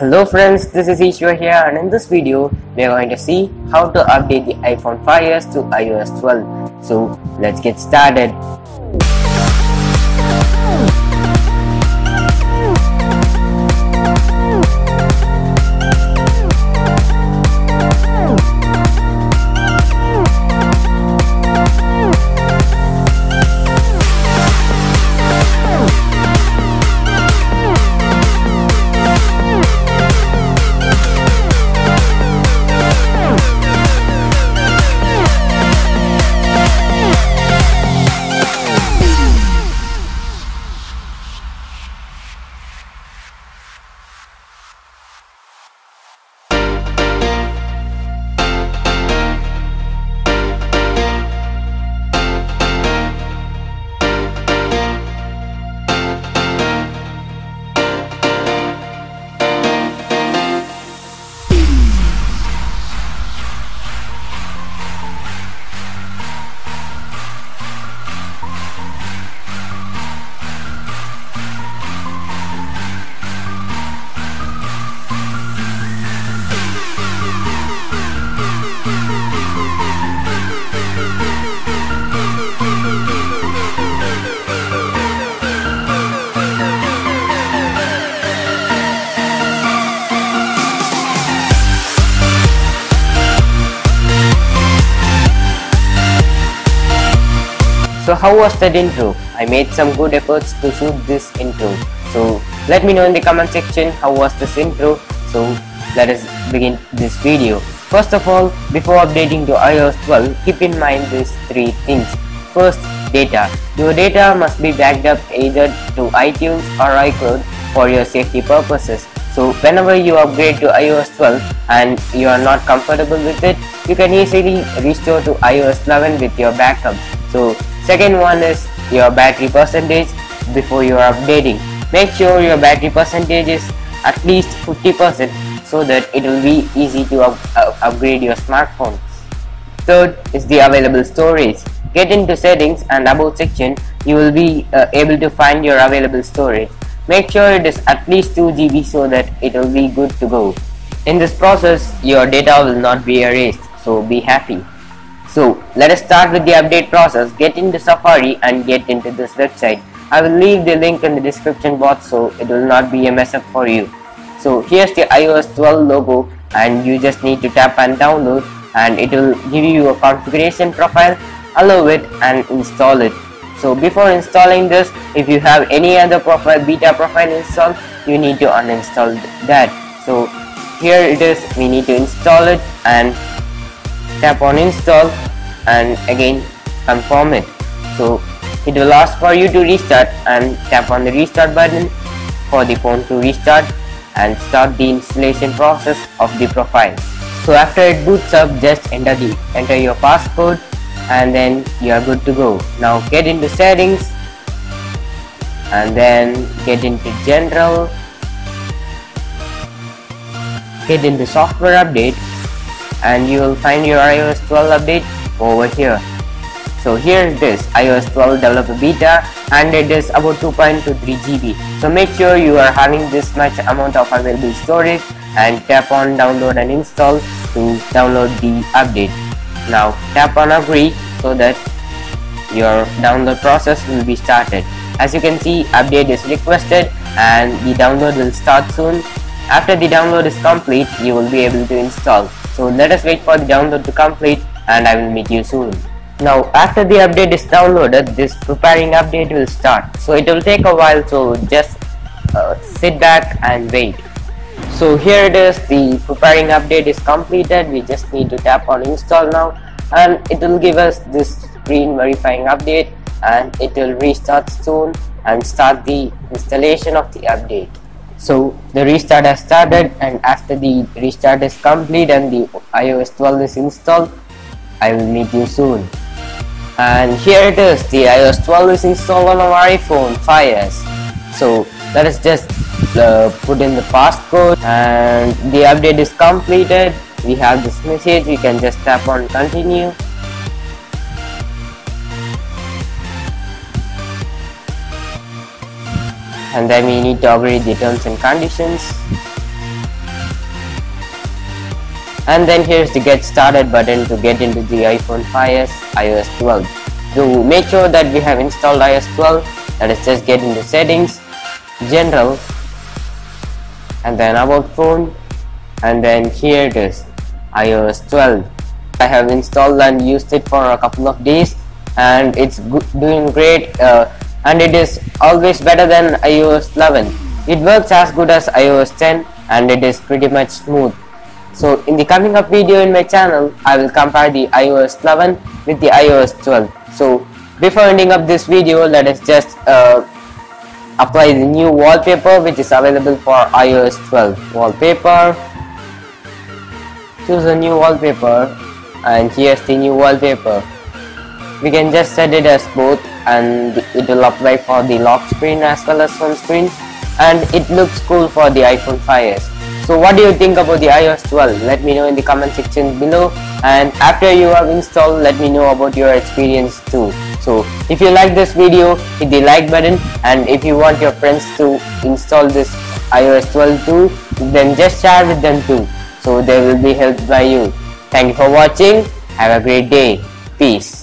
Hello friends, this is Ishwar here, and in this video we are going to see how to update the iPhone 5s to iOS 12. So let's get started. So how was that intro? I made some good efforts to shoot this intro. So let me know in the comment section how was this intro. So let us begin this video. First of all, before updating to iOS 12, keep in mind these three things. First, data. Your data must be backed up either to iTunes or iCloud for your safety purposes. So whenever you upgrade to iOS 12 and you are not comfortable with it, you can easily restore to iOS 11 with your backup. So second one is your battery percentage before you are updating. Make sure your battery percentage is at least 50% so that it will be easy to upgrade your smartphone. Third is the available storage. Get into settings and about section, you will be able to find your available storage. Make sure it is at least 2 GB so that it will be good to go. In this process, your data will not be erased, so be happy. So let us start with the update process. Get into Safari and get into this website. I will leave the link in the description box so it will not be a mess up for you. So here's the iOS 12 logo, and you just need to tap and download, and it will give you a configuration profile. Allow it and install it. So before installing this, if you have any other profile, beta profile installed, you need to uninstall that. So here it is, we need to install it and tap on install and again confirm it. So it will ask for you to restart and tap on the restart button for the phone to restart and start the installation process of the profile. So after it boots up, just enter your passcode and then you are good to go. Now get into settings and then get into general, get into software update, and you will find your iOS 12 update over here. So here it is, iOS 12 developer beta, and it is about 2.23 GB. So make sure you are having this much amount of available storage and tap on download and install to download the update. Now tap on agree so that your download process will be started. As you can see, update is requested and the download will start soon. After the download is complete, you will be able to install. So let us wait for the download to complete and I will meet you soon. Now after the update is downloaded, this preparing update will start. So it will take a while, so just sit back and wait. So here it is, the preparing update is completed. We just need to tap on install now and it will give us this screen verifying update, and it will restart soon and start the installation of the update. So the restart has started, and after the restart is complete and the iOS 12 is installed, I will meet you soon. And here it is, the iOS 12 is installed on our iPhone 5s. So let us just put in the passcode and the update is completed. We have this message, we can just tap on continue. And then we need to agree the terms and conditions. And then here's the Get Started button to get into the iPhone 5s, iOS 12. To make sure that we have installed iOS 12, let us just get into Settings, General, and then About Phone, and then here it is, iOS 12. I have installed and used it for a couple of days, and it's doing great, and it is always better than iOS 11. It works as good as iOS 10, and it is pretty much smooth. So in the coming up video in my channel, I will compare the iOS 11 with the iOS 12. So before ending up this video, let us just apply the new wallpaper which is available for iOS 12. Wallpaper, choose a new wallpaper, and here's the new wallpaper. We can just set it as both, and it will apply for the lock screen as well as home screen, and it looks cool for the iPhone 5s. So what do you think about the iOS 12? Let me know in the comment section below, and after you have installed, let me know about your experience too. So if you like this video, hit the like button, and if you want your friends to install this iOS 12 too, then just share with them too, so they will be helped by you. Thank you for watching. Have a great day. Peace.